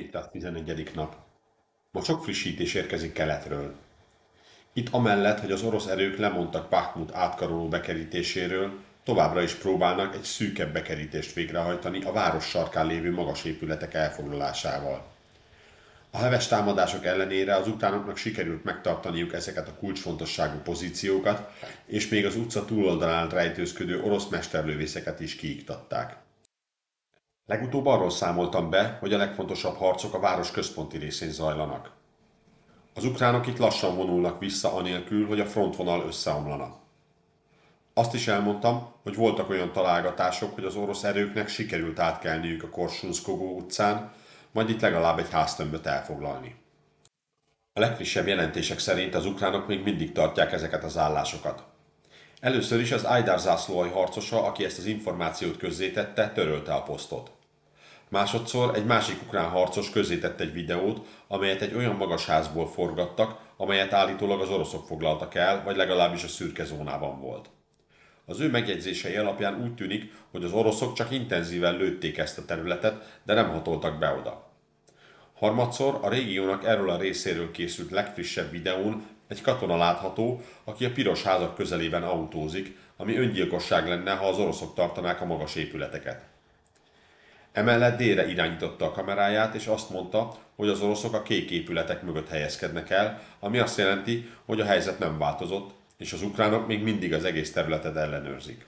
411. nap. Ma sok frissítés érkezik keletről. Itt amellett, hogy az orosz erők lemondtak Bakhmut átkaroló bekerítéséről, továbbra is próbálnak egy szűkebb bekerítést végrehajtani a város sarkán lévő magas épületek elfoglalásával. A heves támadások ellenére az ukránoknak sikerült megtartaniuk ezeket a kulcsfontosságú pozíciókat, és még az utca túloldalán rejtőzködő orosz mesterlövészeket is kiiktatták. Legutóbb arról számoltam be, hogy a legfontosabb harcok a város központi részén zajlanak. Az ukránok itt lassan vonulnak vissza anélkül, hogy a frontvonal összeomlana. Azt is elmondtam, hogy voltak olyan találgatások, hogy az orosz erőknek sikerült átkelniük a Korsunszko utcán, majd itt legalább egy háztömböt elfoglalni. A legfrissebb jelentések szerint az ukránok még mindig tartják ezeket az állásokat. Először is az Aidar zászlóalj harcosa, aki ezt az információt közzétette, törölte a posztot. Másodszor egy másik ukrán harcos közzétett egy videót, amelyet egy olyan magas házból forgattak, amelyet állítólag az oroszok foglaltak el, vagy legalábbis a szürke zónában volt. Az ő megjegyzései alapján úgy tűnik, hogy az oroszok csak intenzíven lőtték ezt a területet, de nem hatoltak be oda. Harmadszor a régiónak erről a részéről készült legfrissebb videón egy katona látható, aki a piros házak közelében autózik, ami öngyilkosság lenne, ha az oroszok tartanák a magas épületeket. Emellett délre irányította a kameráját, és azt mondta, hogy az oroszok a kék épületek mögött helyezkednek el, ami azt jelenti, hogy a helyzet nem változott, és az ukránok még mindig az egész területet ellenőrzik.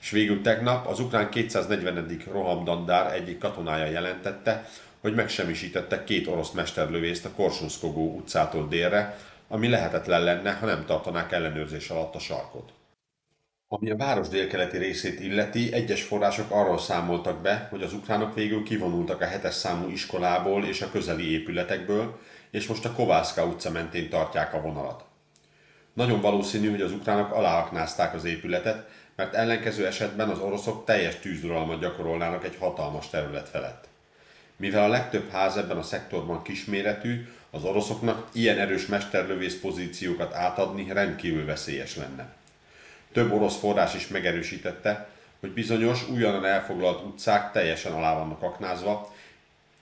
És végül tegnap az ukrán 240. rohamdandár egyik katonája jelentette, hogy megsemmisítettek két orosz mesterlövészt a Korsunszkogó utcától délre, ami lehetetlen lenne, ha nem tartanák ellenőrzés alatt a sarkot. Ami a város délkeleti részét illeti, egyes források arról számoltak be, hogy az ukránok végül kivonultak a 7-es számú iskolából és a közeli épületekből, és most a Kovászka utca mentén tartják a vonalat. Nagyon valószínű, hogy az ukránok aláaknázták az épületet, mert ellenkező esetben az oroszok teljes tűzuralmat gyakorolnának egy hatalmas terület felett. Mivel a legtöbb ház ebben a szektorban kisméretű, az oroszoknak ilyen erős mesterlövész pozíciókat átadni rendkívül veszélyes lenne. Több orosz forrás is megerősítette, hogy bizonyos, újonnan elfoglalt utcák teljesen alá vannak aknázva,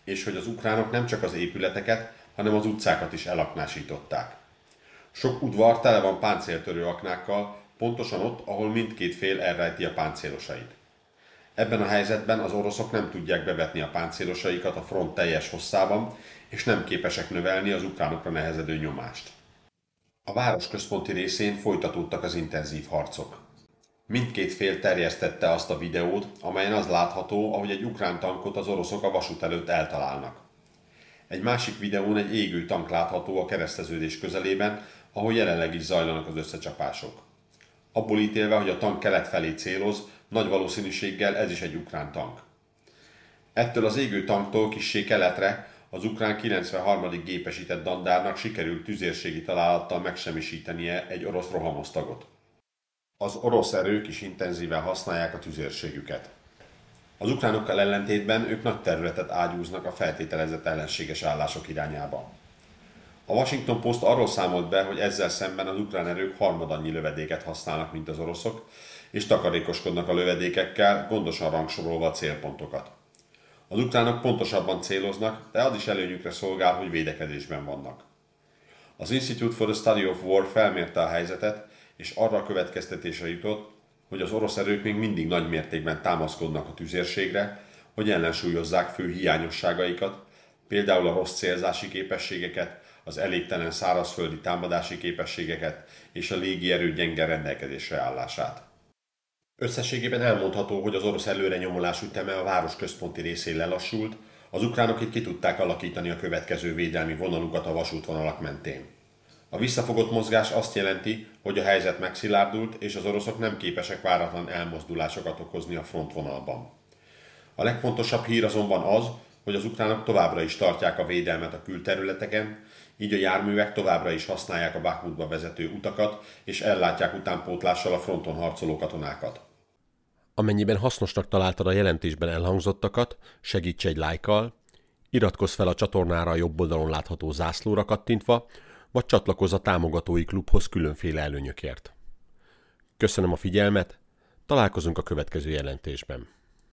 és hogy az ukránok nem csak az épületeket, hanem az utcákat is elaknásították. Sok udvar tele van páncéltörő aknákkal, pontosan ott, ahol mindkét fél elrejti a páncélosait. Ebben a helyzetben az oroszok nem tudják bevetni a páncélosaikat a front teljes hosszában, és nem képesek növelni az ukránokra nehezedő nyomást. A város központi részén folytatódtak az intenzív harcok. Mindkét fél terjesztette azt a videót, amelyen az látható, ahogy egy ukrán tankot az oroszok a vasút előtt eltalálnak. Egy másik videón egy égő tank látható a kereszteződés közelében, ahol jelenleg is zajlanak az összecsapások. Abból ítélve, hogy a tank kelet felé céloz, nagy valószínűséggel ez is egy ukrán tank. Ettől az égő tanktól kissé keletre az ukrán 93. gépesített dandárnak sikerült tüzérségi találattal megsemmisítenie egy orosz rohamosztagot. Az orosz erők is intenzíven használják a tüzérségüket. Az ukránokkal ellentétben ők nagy területet ágyúznak a feltételezett ellenséges állások irányába. A Washington Post arról számolt be, hogy ezzel szemben az ukrán erők harmadannyi lövedéket használnak, mint az oroszok, és takarékoskodnak a lövedékekkel, gondosan rangsorolva a célpontokat. Az ukránok pontosabban céloznak, de az is előnyükre szolgál, hogy védekezésben vannak. Az Institute for the Study of War felmérte a helyzetet, és arra a következtetésre jutott, hogy az orosz erők még mindig nagy mértékben támaszkodnak a tüzérségre, hogy ellensúlyozzák fő hiányosságaikat, például a rossz célzási képességeket, az elégtelen szárazföldi támadási képességeket és a légierő gyenge rendelkezésre állását. Összességében elmondható, hogy az orosz előrenyomulás üteme a város központi részén lelassult, az ukránok itt ki tudták alakítani a következő védelmi vonalukat a vasútvonalak mentén. A visszafogott mozgás azt jelenti, hogy a helyzet megszilárdult, és az oroszok nem képesek váratlan elmozdulásokat okozni a frontvonalban. A legfontosabb hír azonban az, hogy az ukránok továbbra is tartják a védelmet a külterületeken, így a járművek továbbra is használják a Bakhmutba vezető utakat, és ellátják utánpótlással a fronton harcoló katonákat. Amennyiben hasznosnak találtad a jelentésben elhangzottakat, segíts egy lájkkal, iratkozz fel a csatornára a jobb oldalon látható zászlóra kattintva, vagy csatlakozz a támogatói klubhoz különféle előnyökért. Köszönöm a figyelmet, találkozunk a következő jelentésben.